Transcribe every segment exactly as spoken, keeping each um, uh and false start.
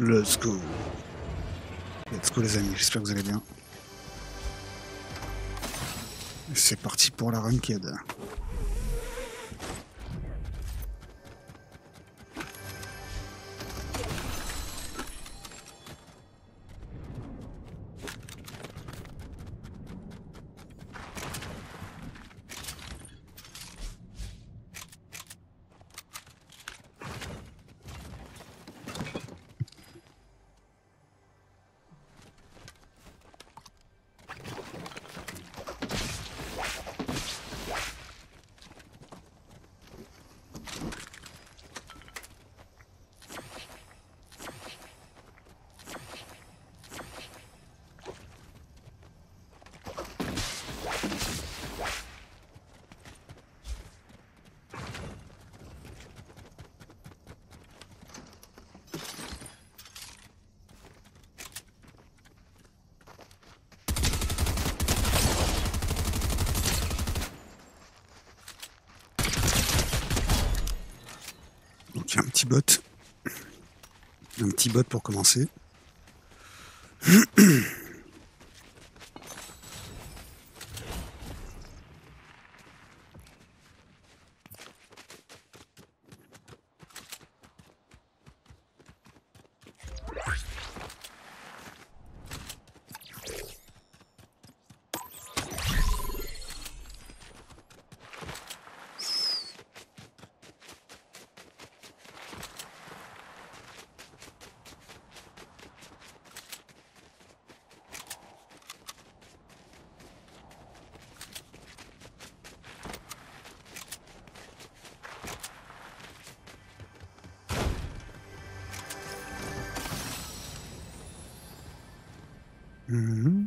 Let's go. Let's go les amis, j'espère que vous allez bien. C'est parti pour la ranked. Donc il y a un petit bot, un petit bot pour commencer. Mmh.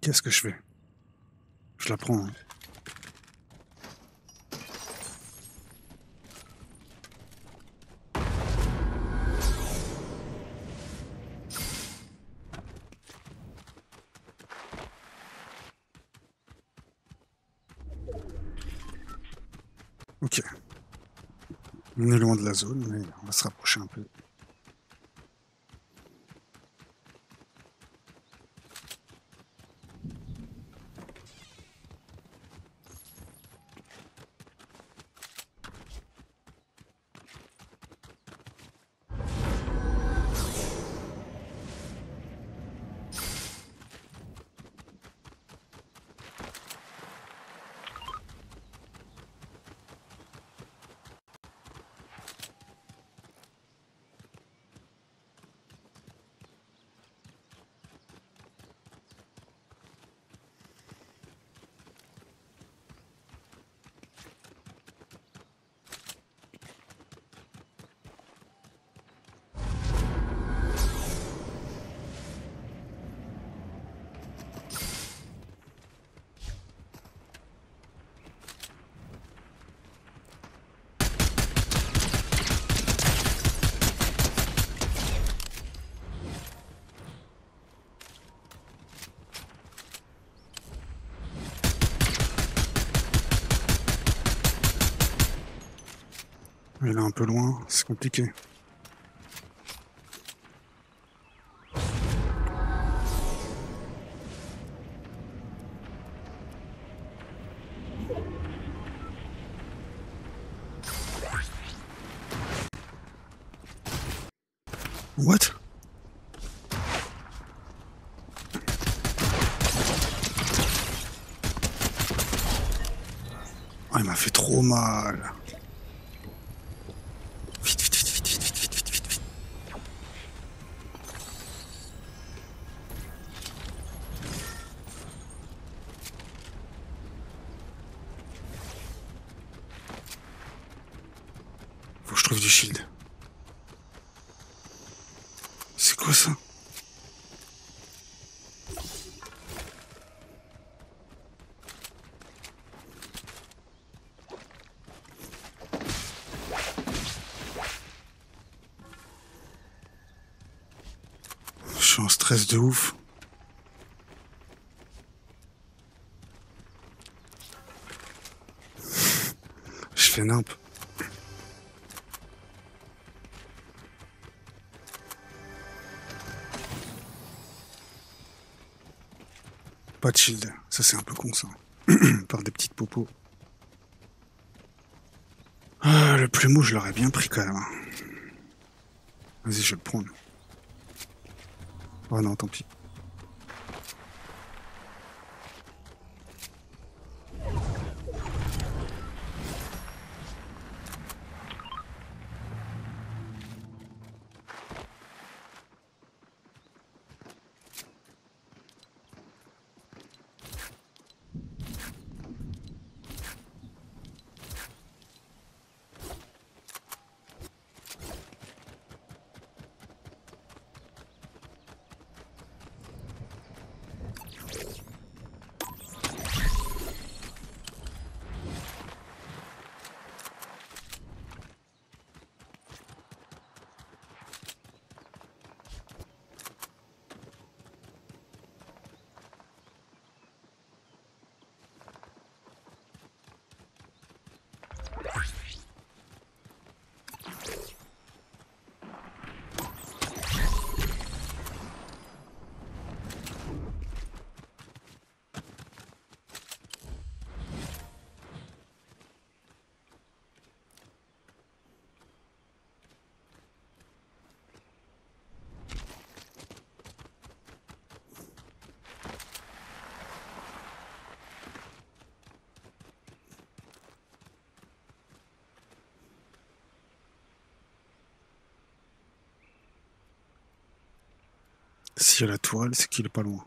Qu'est-ce que je fais? Je la prends. Hein. Ok. On est loin de la zone, mais on va se rapprocher un peu. mais là un peu loin, c'est compliqué. What? Ah, il m'a fait trop mal. Vite, vite, vite, vite, vite, vite, vite, vite, vite. Faut que je trouve du shield. C'est quoi ça? Je suis en stress de ouf. Je fais nimp. Pas de shield, ça c'est un peu con ça, par des petites popos. Ah, le plumeau je l'aurais bien pris quand même. Vas-y je vais le prendre. Oh non tant pis. S'il y a la tourelle, c'est qu'il est pas loin.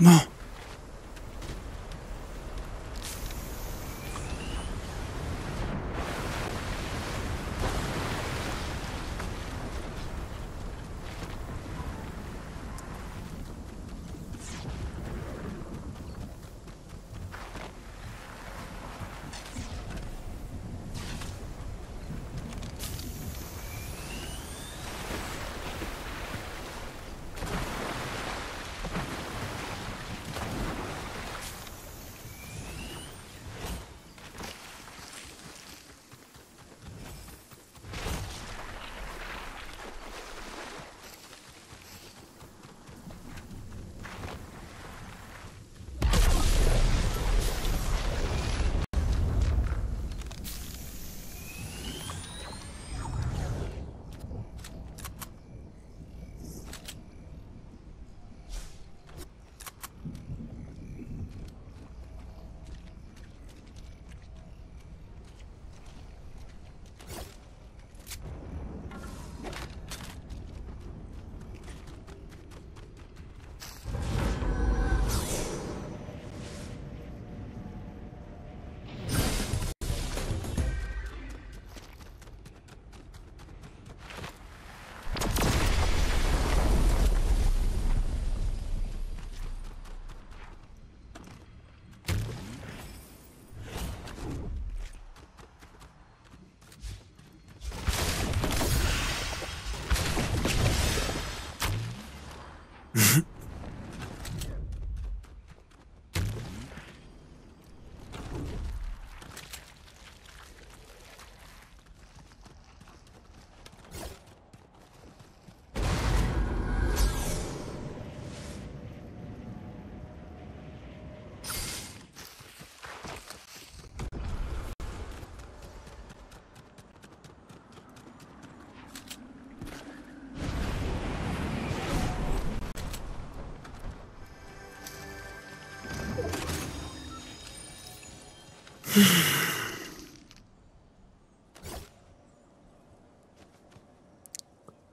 Non.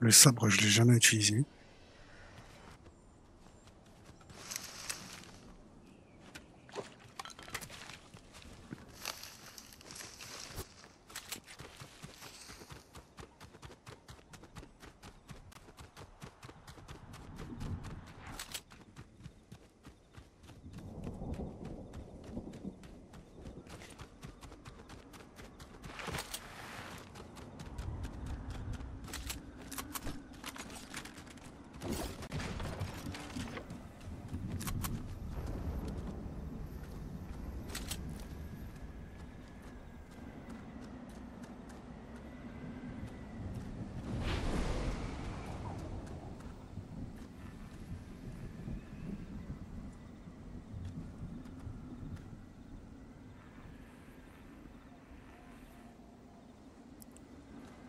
Le sabre, je l'ai jamais utilisé.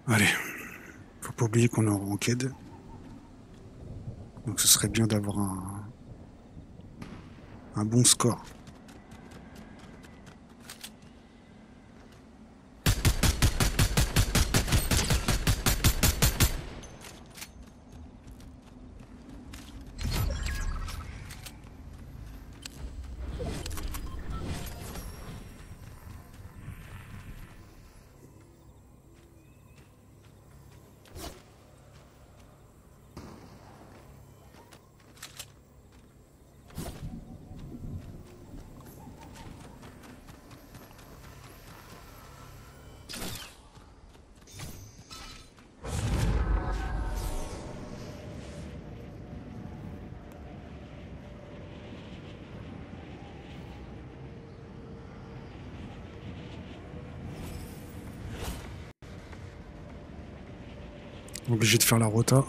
Allez, faut pas oublier qu'on est en ranked. Donc ce serait bien d'avoir un, un bon score. Obligé de faire la rota.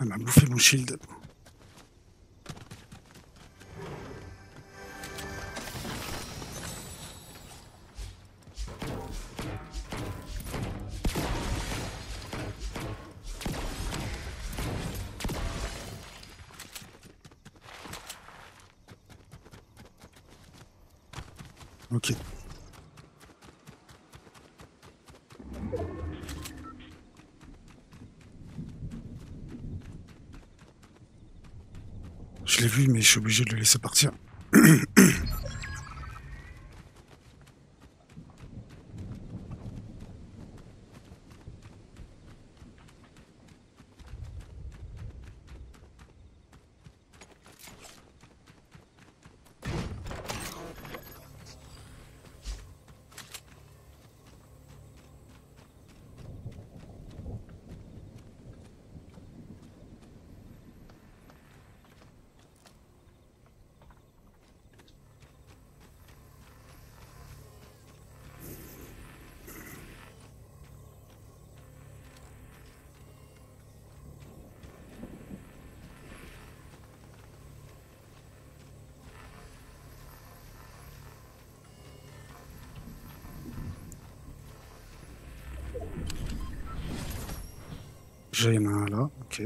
Elle m'a bouffé mon shield. Ok. Je l'ai vu, mais je suis obligé de le laisser partir. J'ai les mains là, ok.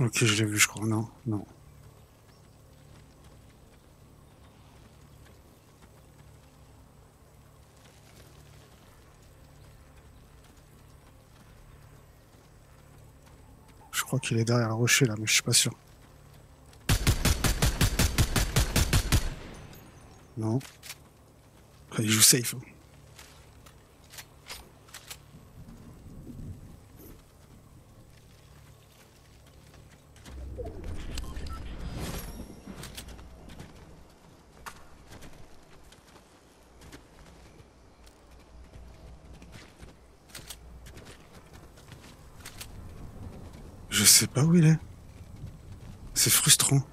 Ok, je l'ai vu, je crois. Non, non. Je crois qu'il est derrière le rocher là, mais je suis pas sûr. Non. Après, il joue safe. Hein. Je sais pas où il est. C'est frustrant.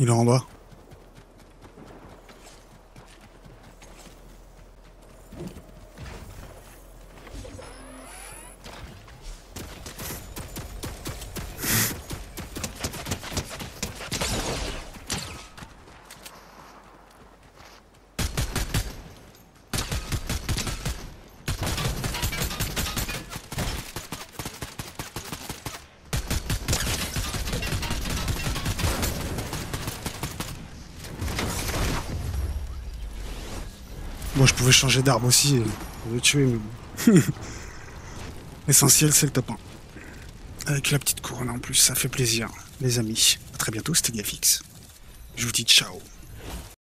Il est en bas. Moi je pouvais changer d'arme aussi et le tuer, mais bon. L'essentiel c'est le top un. Avec la petite couronne en plus, ça fait plaisir. Les amis, à très bientôt, c'était Gafix. Je vous dis ciao.